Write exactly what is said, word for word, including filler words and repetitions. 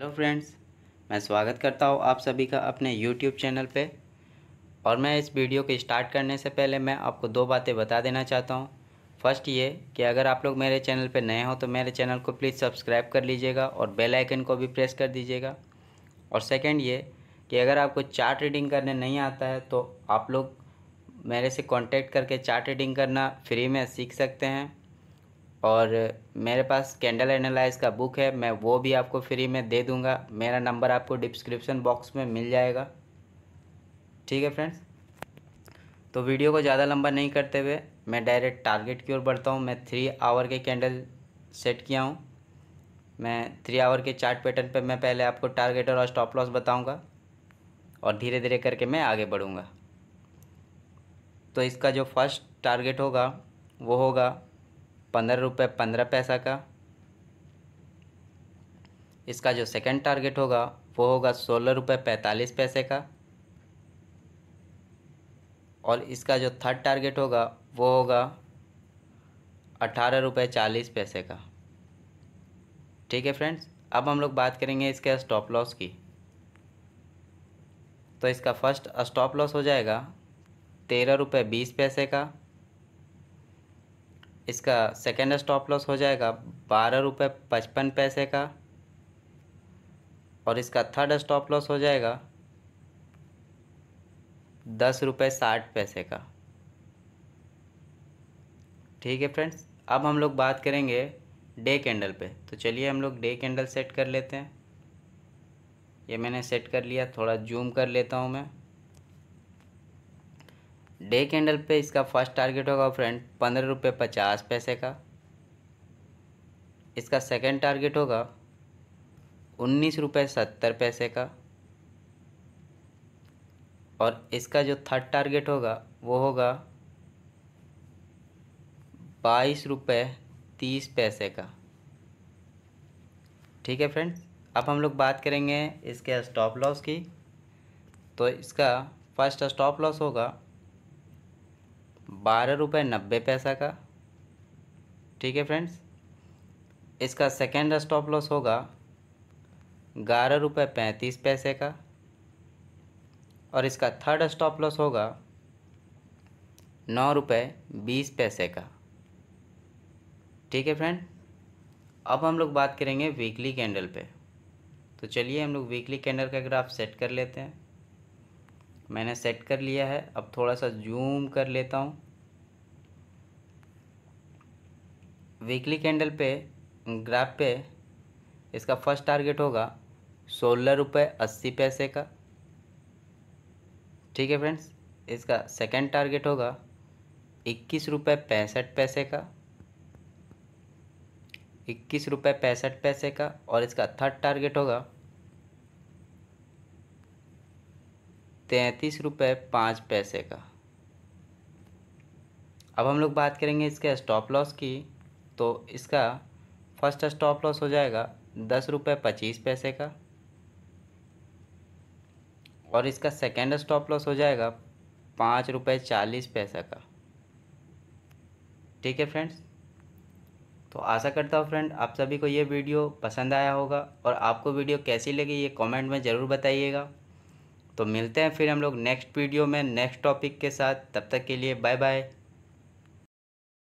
Hello friends, मैं स्वागत करता हूँ आप सभी का अपने यूट्यूब चैनल पे। और मैं इस वीडियो को स्टार्ट करने से पहले मैं आपको दो बातें बता देना चाहता हूँ। फर्स्ट ये कि अगर आप लोग मेरे चैनल पे नए हो तो मेरे चैनल को प्लीज़ सब्सक्राइब कर लीजिएगा और बेल आइकन को भी प्रेस कर दीजिएगा। और सेकेंड ये कि अगर आपको चार्ट रीडिंग करने नहीं आता है तो आप लोग मेरे से कॉन्टेक्ट करके चार्ट रीडिंग करना फ्री में सीख सकते हैं। और मेरे पास कैंडल एनालाइज का बुक है, मैं वो भी आपको फ्री में दे दूंगा। मेरा नंबर आपको डिस्क्रिप्शन बॉक्स में मिल जाएगा। ठीक है फ्रेंड्स, तो वीडियो को ज़्यादा लंबा नहीं करते हुए मैं डायरेक्ट टारगेट की ओर बढ़ता हूँ। मैं थ्री आवर के कैंडल सेट किया हूँ। मैं थ्री आवर के चार्ट पैटर्न पे मैं पहले आपको टारगेट और स्टॉप लॉस बताऊँगा और धीरे धीरे करके मैं आगे बढ़ूँगा। तो इसका जो फर्स्ट टारगेट होगा वो होगा पंद्रह रुपये पंद्रह पैसा का। इसका जो सेकंड टारगेट होगा वो होगा सोलह रुपये पैंतालीस पैसे का। और इसका जो थर्ड टारगेट होगा वो होगा अठारह रुपये चालीस पैसे का। ठीक है फ्रेंड्स, अब हम लोग बात करेंगे इसके स्टॉप लॉस की। तो इसका फर्स्ट स्टॉप लॉस हो जाएगा तेरह रुपये बीस पैसे का। इसका सेकेंड स्टॉप लॉस हो जाएगा बारह रुपये पचपन पैसे का। और इसका थर्ड स्टॉप लॉस हो जाएगा दस रुपये साठ पैसे का। ठीक है फ्रेंड्स, अब हम लोग बात करेंगे डे कैंडल पे। तो चलिए हम लोग डे कैंडल सेट कर लेते हैं। ये मैंने सेट कर लिया, थोड़ा जूम कर लेता हूँ मैं। डे कैंडल पे इसका फर्स्ट टारगेट होगा फ्रेंड पंद्रह रुपये पचास पैसे का। इसका सेकंड टारगेट होगा उन्नीस रुपये सत्तर पैसे का। और इसका जो थर्ड टारगेट होगा वो होगा बाईस रुपये तीस पैसे का। ठीक है फ्रेंड्स, अब हम लोग बात करेंगे इसके स्टॉप लॉस की। तो इसका फर्स्ट स्टॉप लॉस होगा बारह रुपये नब्बे पैसा का। ठीक है फ्रेंड्स, इसका सेकेंड स्टॉप लॉस होगा ग्यारह रुपये पैंतीस पैसे का। और इसका थर्ड स्टॉप लॉस होगा नौ रुपये बीस पैसे का। ठीक है फ्रेंड, अब हम लोग बात करेंगे वीकली कैंडल पे। तो चलिए हम लोग वीकली कैंडल का ग्राफ सेट कर लेते हैं। मैंने सेट कर लिया है, अब थोड़ा सा जूम कर लेता हूँ। वीकली कैंडल पे ग्राफ पे इसका फर्स्ट टारगेट होगा सोलह रुपये अस्सी पैसे का। ठीक है फ्रेंड्स, इसका सेकंड टारगेट होगा इक्कीस रुपये पैंसठ पैसे का। इक्कीस रुपये पैंसठ पैसे का। और इसका थर्ड टारगेट होगा तैंतीस रुपये पाँच पैसे का। अब हम लोग बात करेंगे इसके स्टॉप लॉस की। तो इसका फर्स्ट स्टॉप लॉस हो जाएगा दस रुपये पच्चीस पैसे का। और इसका सेकेंड स्टॉप लॉस हो जाएगा पाँच रुपये चालीस पैसा का। ठीक है फ्रेंड्स, तो आशा करता हूँ फ्रेंड आप सभी को ये वीडियो पसंद आया होगा। और आपको वीडियो कैसी लगी ये कमेंट में ज़रूर बताइएगा। तो मिलते हैं फिर हम लोग नेक्स्ट वीडियो में नेक्स्ट टॉपिक के साथ। तब तक के लिए बाय बाय।